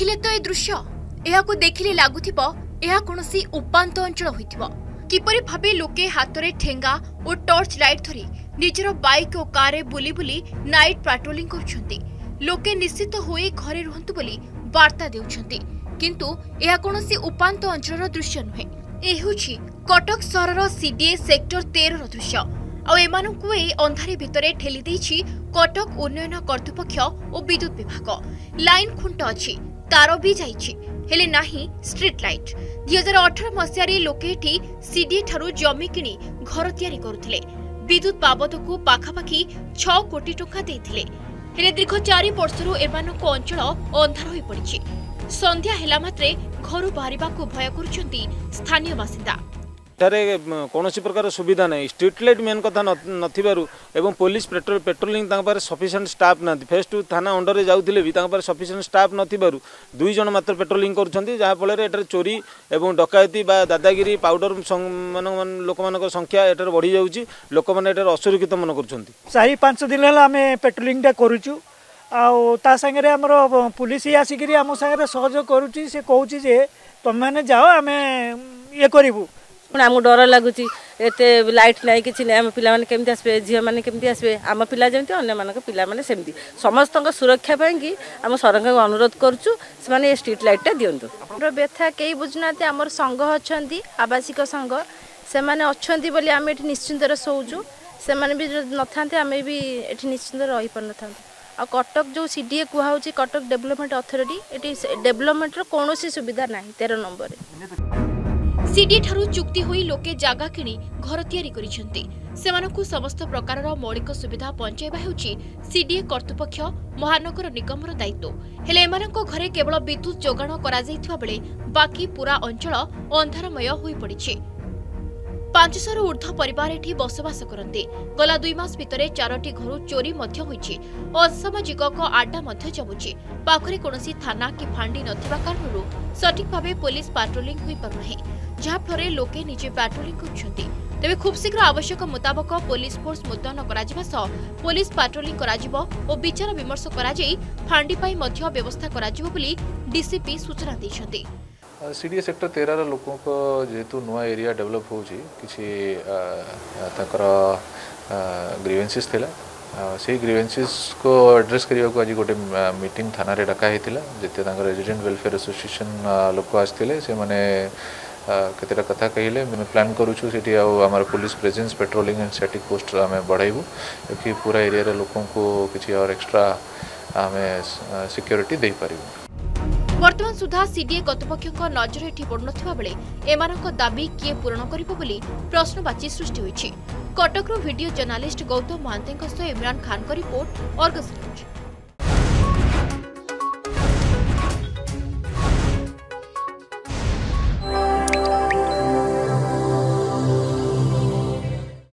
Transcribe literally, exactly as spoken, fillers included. ଦେଖିଲେ ତ ଏ ଦୃଶ୍ୟ ଏହାକୁ ଦେଖିଲେ ଲାଗୁଥିବ ଏହା କୌଣସି ଉପାନ୍ତ ଅଞ୍ଚଳ ହୋଇଥିବ। କିପରି ଭାବେ ଲୋକେ ହାତରେ ଠେଙ୍ଗା ଓ ଟର୍ଚ୍ଚ ଲାଇଟ୍ ଧରି ନିଜର ବାଇକ୍ ଓ କାରରେ ବୁଲି ବୁଲି ନାଇଟ୍ ପାଟ୍ରୋଲିଂ କରୁଛନ୍ତି। ଲୋକେ ନିଶ୍ଚିତ ହୋଇ ଘରେ ରୁହନ୍ତୁ ବୋଲି ବାର୍ତ୍ତା ଦେଉଛନ୍ତି, କିନ୍ତୁ ଏହା କୌଣସି ଉପାନ୍ତ ଅଞ୍ଚଳର ଦୃଶ୍ୟ ନୁହେଁ। ଏ ହେଉଛି କଟକ ସହରର ସିଡିଏ ସେକ୍ଟର ତେରର ଦୃଶ୍ୟ। ଆଉ ଏମାନଙ୍କୁ ଏହି ଅନ୍ଧାରି ଭିତରେ ଠେଲି ଦେଇଛି କଟକ ଉନ୍ନୟନ କର୍ତ୍ତୃପକ୍ଷ ଓ ବିଦ୍ୟୁତ ବିଭାଗ। ଲାଇନ୍ ଖୁଣ୍ଟ ଅଛି, ତାର ବି ଯାଇଛି, ହେଲେ ନାହିଁ ଷ୍ଟ୍ରିଟ୍ ଲାଇଟ୍। ଦୁଇ ହଜାର ଅଠର ମସିହାରେ ଲୋକେ ଏଠି ସିଡିଏ ଠାରୁ ଜମି କିଣି ଘର ତିଆରି କରୁଥିଲେ। ବିଦ୍ୟୁତ ବାବଦକୁ ପାଖାପାଖି ଛଅ କୋଟି ଟଙ୍କା ଦେଇଥିଲେ, ହେଲେ ଦୀର୍ଘ ଚାରି ବର୍ଷରୁ ଏମାନଙ୍କ ଅଞ୍ଚଳ ଅନ୍ଧାର ହୋଇପଡ଼ିଛି। ସନ୍ଧ୍ୟା ହେଲା ମାତ୍ରେ ଘରୁ ବାହାରିବାକୁ ଭୟ କରୁଛନ୍ତି ସ୍ଥାନୀୟ ବାସିନ୍ଦା। ଏଠାରେ କୌଣସି ପ୍ରକାର ସୁବିଧା ନାହିଁ। ଷ୍ଟ୍ରିଟ୍ ଲାଇଟ୍ ମେନ୍ କଥା ନଥିବାରୁ ଏବଂ ପୋଲିସ ପେଟ୍ରୋଲିଂ ତାଙ୍କ ପାଖରେ ସଫିସିଏଣ୍ଟ ଷ୍ଟାଫ୍ ନାହାନ୍ତି। ଫେସ୍ ଟୁ ଥାନା ଅଣ୍ଡରରେ ଯାଉଥିଲେ ବି ତାଙ୍କ ପାଖରେ ସଫିସିଏଣ୍ଟ ଷ୍ଟାଫ୍ ନଥିବାରୁ ଦୁଇ ଜଣ ମାତ୍ର ପେଟ୍ରୋଲିଂ କରୁଛନ୍ତି, ଯାହାଫଳରେ ଏଠାରେ ଚୋରି ଏବଂ ଡକାୟତି ବା ଦାଦାଗିରି ପାଉଡର ଲୋକମାନଙ୍କ ସଂଖ୍ୟା ଏଠାରେ ବଢ଼ିଯାଉଛି। ଲୋକମାନେ ଏଠାରେ ଅସୁରକ୍ଷିତ ମନେ କରୁଛନ୍ତି। ଚାରି ପାଞ୍ଚ ଦିନ ହେଲା ଆମେ ପେଟ୍ରୋଲିଂଟା କରୁଛୁ, ଆଉ ତା ସାଙ୍ଗରେ ଆମର ପୋଲିସ ଆସିକିରି ଆମ ସାଙ୍ଗରେ ସହଯୋଗ କରୁଛି। ସେ କହୁଛି ଯେ ତୁମେମାନେ ଯାଅ, ଆମେ ଇଏ କରିବୁ। आमको डर लगुच लाइट ना कि आम पाने केमी आसपे झील मैंने केमी आसपे आम पिला जमी अगर पाने सेमती समस्त सुरक्षा कि आम सरकार को अनुरोध करुचु से स्ट्रीट लाइट दिंतु व्यथा कई बुझुना आमर संघ अच्छा आवासिक संघ से अच्छे बोली आम निश्चिंतर शोचु से भी न था आम भी ये निश्चिंत रही पार न था। आ कटक जो सीडीए कहूँ कटक डेभलपमेंट अथॉरिटी ये डेभलपमेंटर कौन सुविधा ना तेरह नंबर सीडीए ठारू चुक्ति होई लोके जागा किणी घर तैयारी करिसेंती। सेमानकु समस्त प्रकारर मौलिक सुविधा पहुंचाइबा हेउची सीडीए कर्तृपक्ष महानगर निगमर दायित्व। हेले एमानंको घरे केवल विद्युत जोगाण करा जायथिबा बेले बाकी पूरा अंचल अंधारमय होई पड़िछि। पाँच सौ रो ऊर्ध्व परिवार एठी बसवास करंती। गला दुई मास भितरे चारोटी घरु चोरी मध्य होईछि। असामाजिकक आड्डा मध्य जमुछि। पाखरे कोनोसी थाना कि फांडी नथिबा कारणरु सठिक भाबे पुलिस पेट्रोलिंग होई पर नहि, जहाँफल लोके निजे पेट्रोलिंग करुँच। तेज खूब शीघ्र आवश्यक मुताबक पुलिस फोर्स मुतयन पुलिस पेट्रोलिंग कर विचार विमर्श कर फांडी व्यवस्था डीसीपी सूचना देते। सीडीए सेक्टर तेरह लोक जेहेतु नुआ एरिया डेवलप हो ग्रीवेंसेस से ग्रीवेंसेस को एड्रेस करने को आज गोटे मीटिंग थाना डाकाई जिते रेजिडेंट वेलफेयर एसोसिएशन लोक आसते से केतेटा कथा कहले प्लान करूँ से आम police presence patrolling and static post आम बढ़ाइबू कि पूरा एरिया लोकों को किसी और एक्स्ट्रा आम सिक्योरिटी दे पारिबू। वर्तमान सुधा सीडीए कर्तृपक्ष नजर एठी पड़न बेले एमानक दाबी किए पूरण करिबो बोली प्रश्नवाची सृष्टि होईछि। कटकरो वीडियो जर्नालीस्ट गौतम महांतेक सह इमरान खान रिपोर्ट अर्गस।